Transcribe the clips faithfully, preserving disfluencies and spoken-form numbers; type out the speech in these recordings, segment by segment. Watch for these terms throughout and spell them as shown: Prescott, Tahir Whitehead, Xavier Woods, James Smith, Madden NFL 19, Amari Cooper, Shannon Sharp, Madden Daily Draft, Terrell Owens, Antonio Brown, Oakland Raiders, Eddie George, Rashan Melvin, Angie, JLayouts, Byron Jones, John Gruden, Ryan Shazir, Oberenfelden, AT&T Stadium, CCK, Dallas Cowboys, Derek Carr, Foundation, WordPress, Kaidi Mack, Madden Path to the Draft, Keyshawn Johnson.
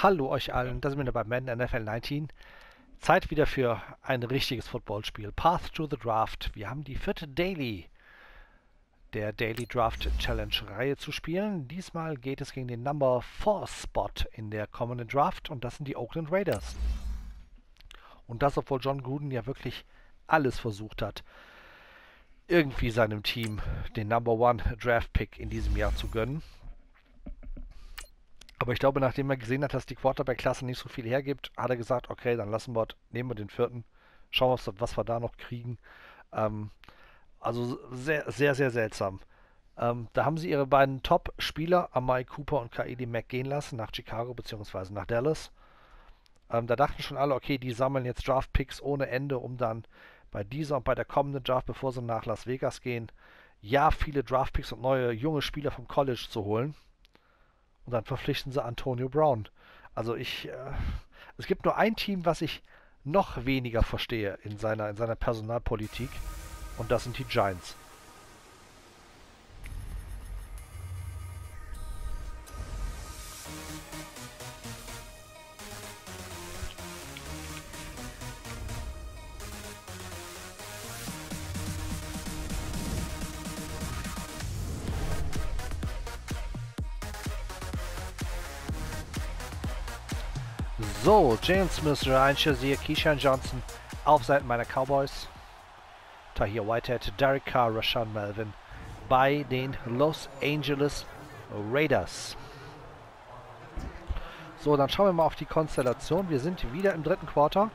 Hallo euch allen, da sind wir bei Madden N F L neunzehn. Zeit wieder für ein richtiges Footballspiel. Path to the Draft. Wir haben die vierte Daily, der Daily Draft Challenge Reihe zu spielen. Diesmal geht es gegen den Number vier Spot in der kommenden Draft und das sind die Oakland Raiders. Und das, obwohl John Gruden ja wirklich alles versucht hat, irgendwie seinem Team den Number eins Draft Pick in diesem Jahr zu gönnen. Aber ich glaube, nachdem er gesehen hat, dass die Quarterback-Klasse nicht so viel hergibt, hat er gesagt, okay, dann lassen wir, nehmen wir den vierten, schauen wir, was wir da noch kriegen. Ähm, also sehr, sehr, sehr seltsam. Ähm, da haben sie ihre beiden Top-Spieler, Amari Cooper und Kaidi Mack, gehen lassen nach Chicago bzw. nach Dallas. Ähm, da dachten schon alle, okay, die sammeln jetzt Draft-Picks ohne Ende, um dann bei dieser und bei der kommenden Draft, bevor sie nach Las Vegas gehen, ja, viele Draft-Picks und neue, junge Spieler vom College zu holen. Und dann verpflichten sie Antonio Brown. Also ich, äh, es gibt nur ein Team, was ich noch weniger verstehe in seiner, in seiner Personalpolitik. Und das sind die Giants. So, James Smith, Ryan Shazir, Keyshawn Johnson auf Seiten meiner Cowboys. Tahir Whitehead, Derek Carr, Rashan Melvin bei den Los Angeles Raiders. So, dann schauen wir mal auf die Konstellation. Wir sind wieder im dritten Quarter.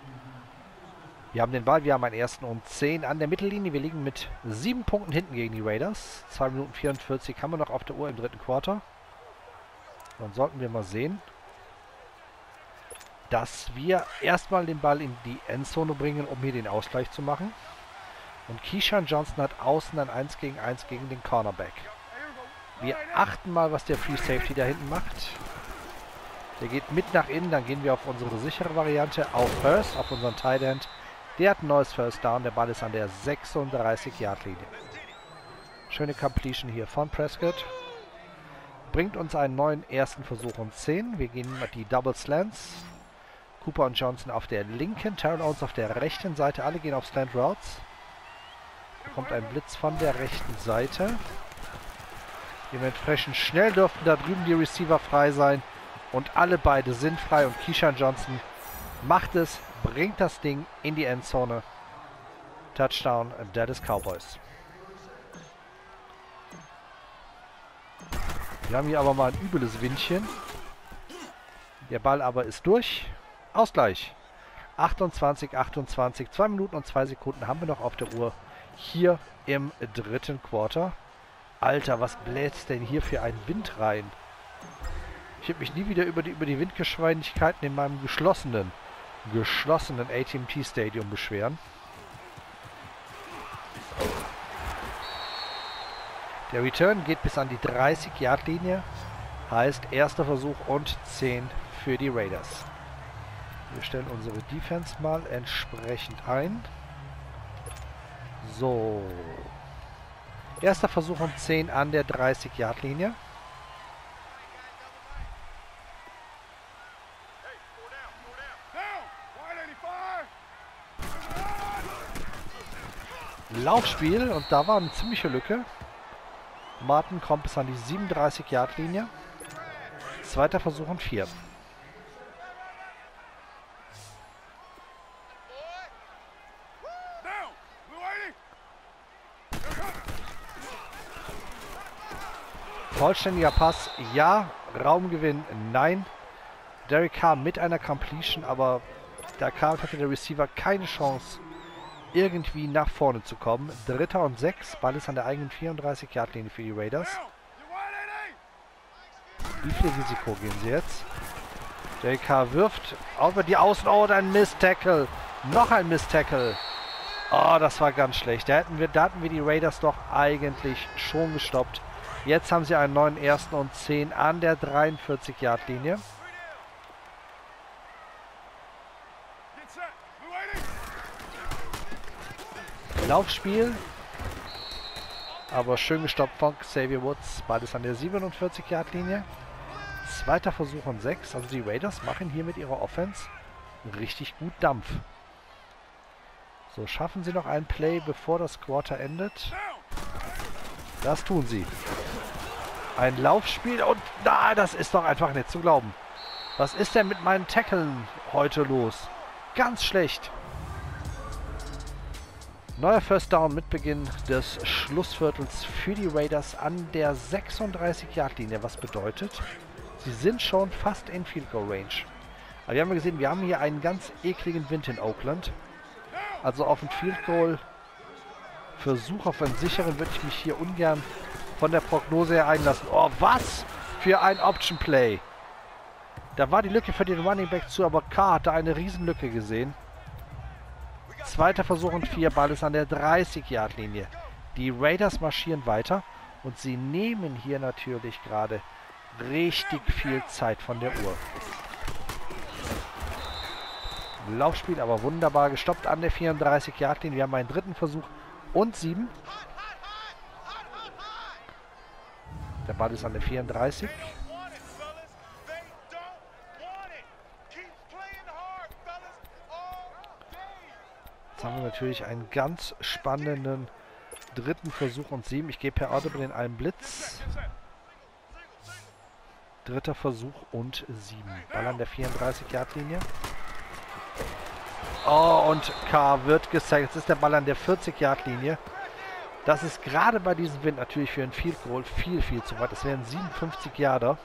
Wir haben den Ball, wir haben einen ersten und zehn an der Mittellinie. Wir liegen mit sieben Punkten hinten gegen die Raiders. zwei Minuten vierundvierzig haben wir noch auf der Uhr im dritten Quarter. Dann sollten wir mal sehen, dass wir erstmal den Ball in die Endzone bringen, um hier den Ausgleich zu machen. Und Keyshawn Johnson hat außen ein eins gegen eins gegen den Cornerback. Wir achten mal, was der Free Safety da hinten macht. Der geht mit nach innen, dann gehen wir auf unsere sichere Variante, auf First, auf unseren Tight End. Der hat ein neues First Down, der Ball ist an der sechsunddreißig Yard Linie. Schöne Completion hier von Prescott. Bringt uns einen neuen ersten Versuch und zehn. Wir gehen mit die Double Slants. Cooper und Johnson auf der linken, Terrell Owens auf der rechten Seite. Alle gehen auf Slant Routes. Da kommt ein Blitz von der rechten Seite. Dementsprechend schnell dürften da drüben die Receiver frei sein. Und alle beide sind frei. Und Keyshawn Johnson macht es, bringt das Ding in die Endzone. Touchdown, Dallas Cowboys. Wir haben hier aber mal ein übles Windchen. Der Ball aber ist durch. Ausgleich. achtundzwanzig, achtundzwanzig, zwei Minuten und zwei Sekunden haben wir noch auf der Uhr hier im dritten Quarter. Alter, was bläst denn hier für einen Wind rein? Ich habe mich nie wieder über die, über die Windgeschwindigkeiten in meinem geschlossenen, geschlossenen A T und T Stadium beschweren. Der Return geht bis an die dreißig Yard Linie. Heißt, erster Versuch und zehn für die Raiders. Wir stellen unsere Defense mal entsprechend ein. So. Erster Versuch um zehn an der dreißig Yard Linie. Laufspiel und da war eine ziemliche Lücke. Martin kommt bis an die siebenunddreißig Yard Linie. Zweiter Versuch um vier. Vollständiger Pass, ja. Raumgewinn, nein. Derek Carr mit einer Completion, aber da hatte der Receiver keine Chance, irgendwie nach vorne zu kommen. Dritter und sechs, Ball ist an der eigenen vierunddreißig Yard Linie für die Raiders. Wie viel Risiko gehen sie jetzt? Derek Carr wirft, über die Außen, oh, und ein Miss-Tackle. Noch ein Miss-Tackle. Oh, das war ganz schlecht. Da hatten wir, da hatten wir die Raiders doch eigentlich schon gestoppt. Jetzt haben sie einen neuen ersten und zehn an der dreiundvierzig Yard Linie. Laufspiel. Aber schön gestoppt von Xavier Woods. Ball ist an der siebenundvierzig Yard Linie. Zweiter Versuch und sechs. Also die Raiders machen hier mit ihrer Offense richtig gut Dampf. So, schaffen sie noch einen Play, bevor das Quarter endet. Das tun sie. Ein Laufspiel und na, das ist doch einfach nicht zu glauben. Was ist denn mit meinen Tackeln heute los? Ganz schlecht. Neuer First Down mit Beginn des Schlussviertels für die Raiders an der sechsunddreißig Yard Linie, was bedeutet, sie sind schon fast in Field Goal Range. Aber wir haben gesehen, wir haben hier einen ganz ekligen Wind in Oakland. Also auf einen Field Goal Versuch, auf einen sicheren, würde ich mich hier ungern von der Prognose her einlassen. Oh, was für ein Option Play. Da war die Lücke für den Running Back zu, aber Carr hat da eine Riesenlücke gesehen. Zweiter Versuch und vier, Ball ist an der dreißig Yard Linie. Die Raiders marschieren weiter und sie nehmen hier natürlich gerade richtig viel Zeit von der Uhr. Laufspiel aber wunderbar gestoppt an der vierunddreißig Yard Linie. Wir haben einen dritten Versuch und sieben. Der Ball ist an der vierunddreißig. Jetzt haben wir natürlich einen ganz spannenden dritten Versuch und sieben. Ich gehe per Audible in einen Blitz. Dritter Versuch und sieben. Ball an der vierunddreißig Yard Linie. Oh, und K wird gesackt. Jetzt ist der Ball an der vierzig Yard Linie. Das ist gerade bei diesem Wind natürlich für ein Field Goal viel, viel zu weit. Das wären siebenundfünfzig Yarder.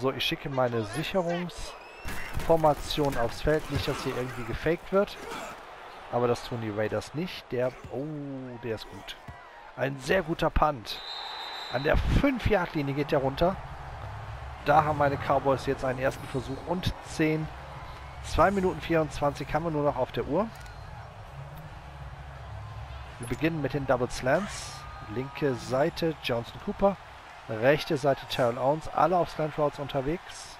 So, ich schicke meine Sicherungsformation aufs Feld. Nicht, dass hier irgendwie gefaked wird. Aber das tun die Raiders nicht. Der, oh, der ist gut. Ein sehr guter Punt. An der fünf Yard Linie geht der runter. Da haben meine Cowboys jetzt einen ersten Versuch und zehn. zwei Minuten vierundzwanzig haben wir nur noch auf der Uhr. Wir beginnen mit den Double Slants. Linke Seite Johnson Cooper, rechte Seite Terrell Owens, alle auf Slant Routes unterwegs.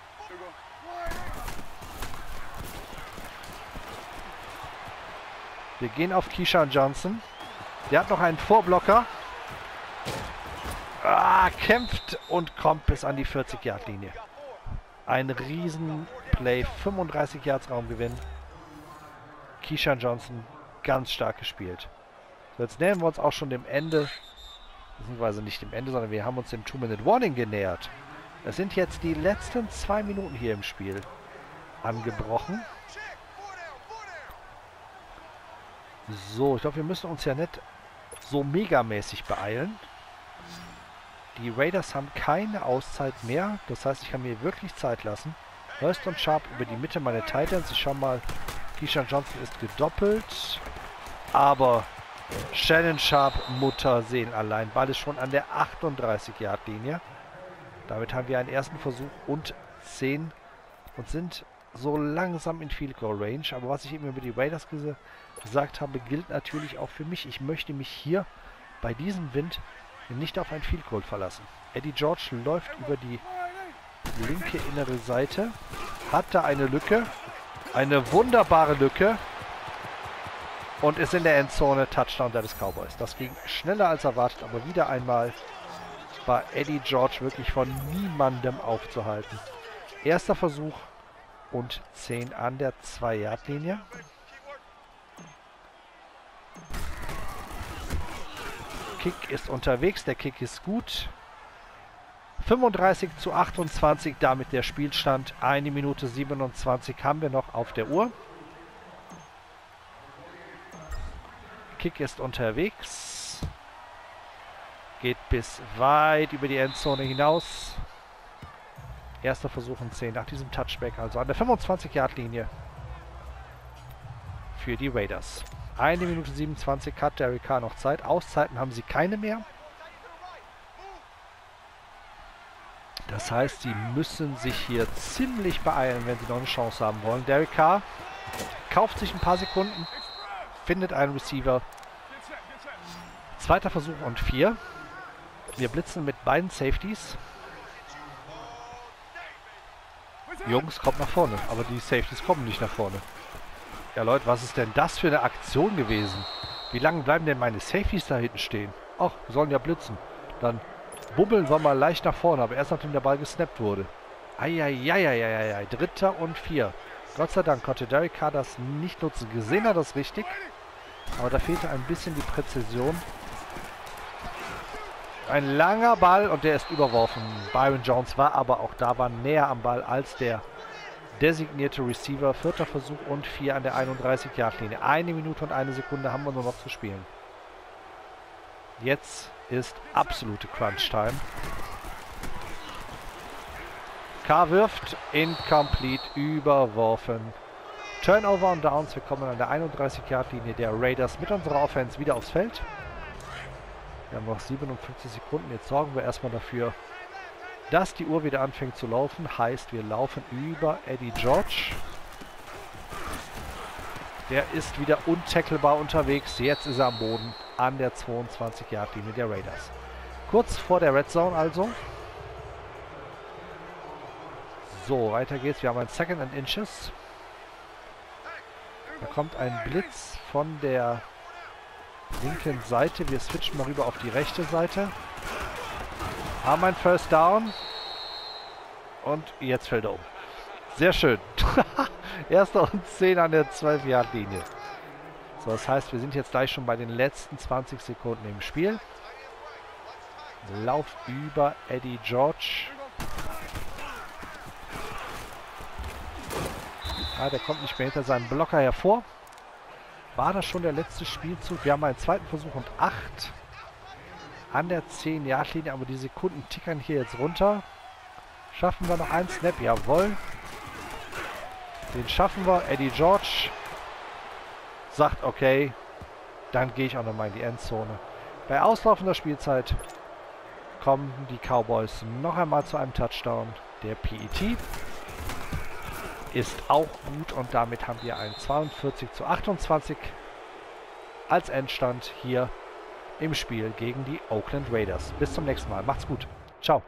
Wir gehen auf Keyshawn Johnson. Der hat noch einen Vorblocker. Ah, kämpft und kommt bis an die vierzig Yard Linie. Ein Riesenplay, fünfunddreißig Yards Raumgewinn. Keyshawn Johnson ganz stark gespielt. So, jetzt nähern wir uns auch schon dem Ende, beziehungsweise nicht dem Ende, sondern wir haben uns dem Two Minute Warning genähert. Es sind jetzt die letzten zwei Minuten hier im Spiel angebrochen. So, ich glaube, wir müssen uns ja nicht so megamäßig beeilen. Die Raiders haben keine Auszeit mehr. Das heißt, ich kann mir wirklich Zeit lassen. Hurst und Sharp über die Mitte, meine Titans. Ich schau mal, Keyshawn Johnson ist gedoppelt. Aber Shannon Sharp, Mutterseelen allein. Ball ist schon an der achtunddreißig Yard Linie. Damit haben wir einen ersten Versuch und zehn und sind so langsam in Field Goal Range. Aber was ich eben über die Raiders ges gesagt habe, gilt natürlich auch für mich. Ich möchte mich hier bei diesem Wind nicht auf ein Field Goal verlassen. Eddie George läuft über die linke innere Seite, hat da eine Lücke, eine wunderbare Lücke und ist in der Endzone. Touchdown des Cowboys. Das ging schneller als erwartet, aber wieder einmal war Eddie George wirklich von niemandem aufzuhalten. Erster Versuch und zehn an der zwei Yard Linie. Kick ist unterwegs, der Kick ist gut. fünfunddreißig zu achtundzwanzig, damit der Spielstand. Eine Minute siebenundzwanzig haben wir noch auf der Uhr. Kick ist unterwegs. Geht bis weit über die Endzone hinaus. Erster Versuch und zehn nach diesem Touchback, also an der fünfundzwanzig Yard Linie für die Raiders. Eine Minute siebenundzwanzig hat Derek Carr noch Zeit. Auszeiten haben sie keine mehr. Das heißt, sie müssen sich hier ziemlich beeilen, wenn sie noch eine Chance haben wollen. Derek Carr kauft sich ein paar Sekunden, findet einen Receiver. Zweiter Versuch und vier. Wir blitzen mit beiden Safeties. Jungs, kommt nach vorne, aber die Safeties kommen nicht nach vorne. Ja Leute, was ist denn das für eine Aktion gewesen? Wie lange bleiben denn meine Safeties da hinten stehen? Ach, wir sollen ja blitzen. Dann Bubbeln war mal leicht nach vorne, aber erst nachdem der Ball gesnappt wurde. Eieieiei, dritter und vier. Gott sei Dank konnte Derek Carr das nicht nutzen. Gesehen hat er das richtig, aber da fehlte ein bisschen die Präzision. Ein langer Ball und der ist überworfen. Byron Jones war aber auch da, war näher am Ball als der designierte Receiver. Vierter Versuch und vier an der einunddreißig-Yard-Linie. Eine Minute und eine Sekunde haben wir nur noch zu spielen. Jetzt ist absolute Crunch-Time. Carr wirft, incomplete, überworfen. Turnover und Downs, wir kommen an der einunddreißig-Yard-Linie der Raiders mit unserer Offense wieder aufs Feld. Wir haben noch siebenundfünfzig Sekunden, jetzt sorgen wir erstmal dafür, dass die Uhr wieder anfängt zu laufen. Heißt, wir laufen über Eddie George. Der ist wieder untackelbar unterwegs, jetzt ist er am Boden an der zweiundzwanzig-Yard-Linie der Raiders. Kurz vor der Red Zone also. So, weiter geht's. Wir haben ein Second and Inches. Da kommt ein Blitz von der linken Seite. Wir switchen mal rüber auf die rechte Seite. Haben ein First Down. Und jetzt fällt er um. Sehr schön. Erster und zehn an der zwölf-Yard-Linie. So, das heißt, wir sind jetzt gleich schon bei den letzten zwanzig Sekunden im Spiel. Lauf über Eddie George. Ah, der kommt nicht mehr hinter seinem Blocker hervor. War das schon der letzte Spielzug? Wir haben einen zweiten Versuch und acht an der zehn-Yard-Linie, aber die Sekunden tickern hier jetzt runter. Schaffen wir noch einen Snap? Jawohl. Den schaffen wir. Eddie George sagt okay, dann gehe ich auch nochmal in die Endzone. Bei auslaufender Spielzeit kommen die Cowboys noch einmal zu einem Touchdown. Der P E T ist auch gut und damit haben wir einen zweiundvierzig zu achtundzwanzig als Endstand hier im Spiel gegen die Oakland Raiders. Bis zum nächsten Mal. Macht's gut. Ciao.